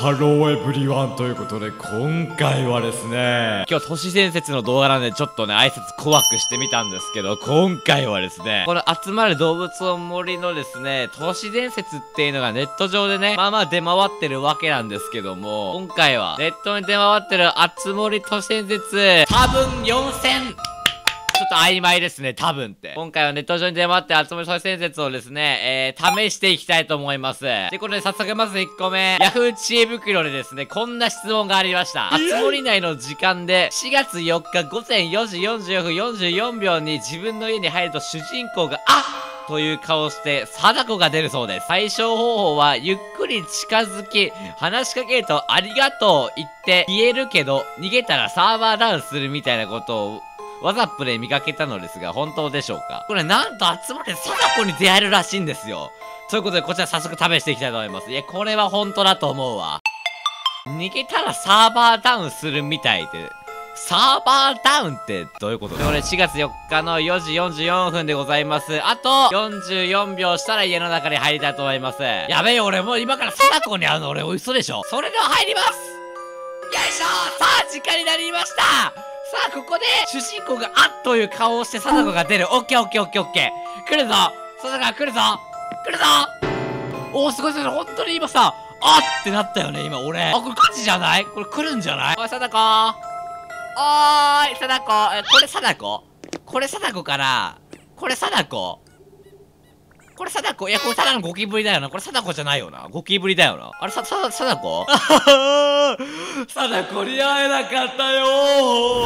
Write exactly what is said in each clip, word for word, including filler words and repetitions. ハローエブリワンということで、今回はですね、今日都市伝説の動画なんでちょっとね、挨拶怖くしてみたんですけど、今回はですね、この集まる動物の森のですね、都市伝説っていうのがネット上でね、まあまあ出回ってるわけなんですけども、今回はネットに出回ってるあつ森都市伝説、多分よんせんちょっと曖昧ですね、多分って。今回はネット上に出回って、あつ森都市伝説をですね、えー、試していきたいと思います。で、これ、ね、早速まずいっこめ。Yahoo! 知恵袋でですね、こんな質問がありました。あつ森内の時間で、しがつよっかごぜんよじよんじゅうよんふんよんじゅうよんびょうに自分の家に入ると主人公が、あっという顔して、貞子が出るそうです。対処方法は、ゆっくり近づき、話しかけると、ありがとう言って、消えるけど、逃げたらサーバーダウンするみたいなことを、ワザップで見かけたのですが、本当でしょうか？これなんとあつ森で貞子に出会えるらしいんですよ。ということで、こちら早速試していきたいと思います。いや、これは本当だと思うわ。逃げたらサーバーダウンするみたいで。サーバーダウンってどういうことだ？これしがつよっかのよじよんじゅうよんふんでございます。あとよんじゅうよんびょうしたら家の中に入りたいと思います。やべえ、俺もう今から貞子に会うの俺嘘でしょ。それでは入ります。よいしょー！さあ、時間になりました。さあ、ここで、主人公が、あっという顔をして、貞子が出る。オッケーオッケーオッケーオッケー。来るぞ貞子が来るぞ来るぞおー、すごいすごい。ほんとに今さ、あってなったよね、今俺。あ、これガチじゃない？これ来るんじゃない？おい、貞子ー。おーい、貞子。え、これ貞子？これ貞子かな？これ貞子？これ貞子？いや、これただのゴキブリだよな。これ貞子じゃないよな。ゴキブリだよな。あれ、さ、さ、貞子？あははー！貞子に会えなかったよ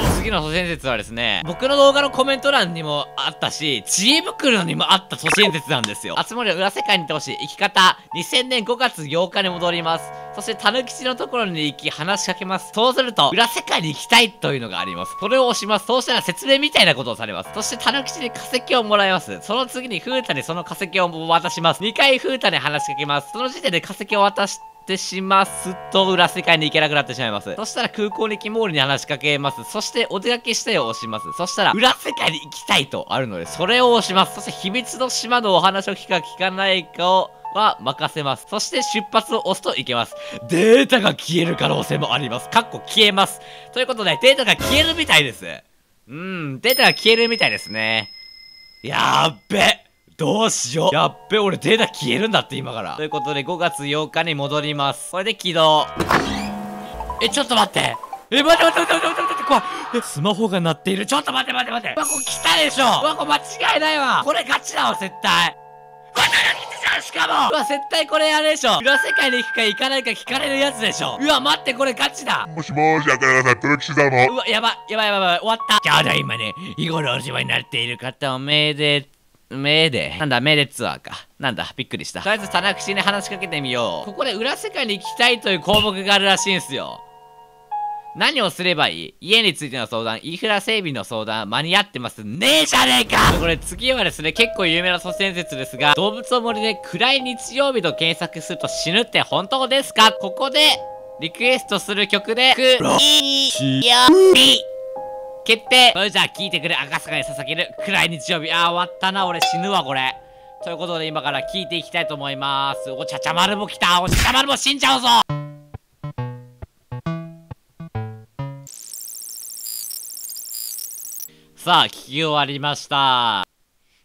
ー！次の都市伝説はですね、僕の動画のコメント欄にもあったし、知恵袋にもあった都市伝説なんですよ。あつ森を裏世界に行ってほしい。生き方。にせんねんごがつようかに戻ります。そして、たぬきちのところに行き、話しかけます。そうすると、裏世界に行きたいというのがあります。それを押します。そうしたら説明みたいなことをされます。そして、たぬきちに化石をもらいます。その次に、ふうたにその化石をを渡します。にかいフータに話しかけます。その時点で化石を渡してしますと、裏世界に行けなくなってしまいます。そしたら空港にキモールに話しかけます。そしてお出かけしたいを押します。そしたら裏世界に行きたいとあるので、それを押します。そして秘密の島のお話を聞くか聞かないかをは任せます。そして出発を押すといけます。データが消える可能性もあります。かっこ消えます。ということで、データが消えるみたいです。うん、データが消えるみたいですね。やっべ。どうしよう。やっべ、俺データ消えるんだって今から。ということで、ごがつようかに戻ります。これで起動。え、ちょっと待って。え、待って待って待って待って待って、怖い。え、スマホが鳴っている。ちょっと待って待って待って。うわ、これ来たでしょ。うわ、これ間違いないわ。これガチだわ、絶対。これ来てたしかも。うわ、絶対これあれでしょ。裏世界に行くか行かないか聞かれるやつでしょ。うわ、待って、これガチだ。もしもーし、あかねさん、プロキシだも。うわ、やばい、やばいやばい、終わった。ちょうど今ね、日頃お世話になっている方をめでメーデー。なんだ、メーデーツアーか。なんだ、びっくりした。とりあえず、タナクシに話しかけてみよう。ここで裏世界に行きたいという項目があるらしいんすよ。何をすればいい？家についての相談、インフラ整備の相談、間に合ってます。ねえじゃねえか！これ次はですね、結構有名な都市伝説ですが、動物の森で暗い日曜日と検索すると死ぬって本当ですか？ここで、リクエストする曲で、く、い、よ、い。決定。それじゃあ聞いてくれ、赤坂に捧げる暗い日曜日。ああ、終わったな。俺死ぬわ、これ。ということで、今から聞いていきたいと思います。お、ちゃちゃ丸も来た。お、ちゃちゃ丸も死んじゃうぞ。さあ、聞き終わりました。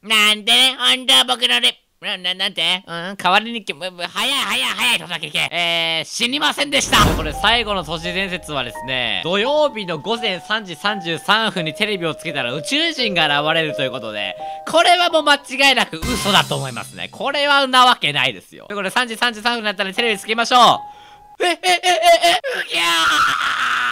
なんでね、ほんとは僕のね、な、な、なんてうん、代わりに、早い早い早いとだけいけ。えー、死にませんでした。これ最後の都市伝説はですね、土曜日のごぜんさんじさんじゅうさんぷんにテレビをつけたら宇宙人が現れるということで、これはもう間違いなく嘘だと思いますね。これはなわけないですよ。ということで、さんじさんじゅうさんぷんになったらテレビつけましょう。え、え、え、え、え、うぎゃー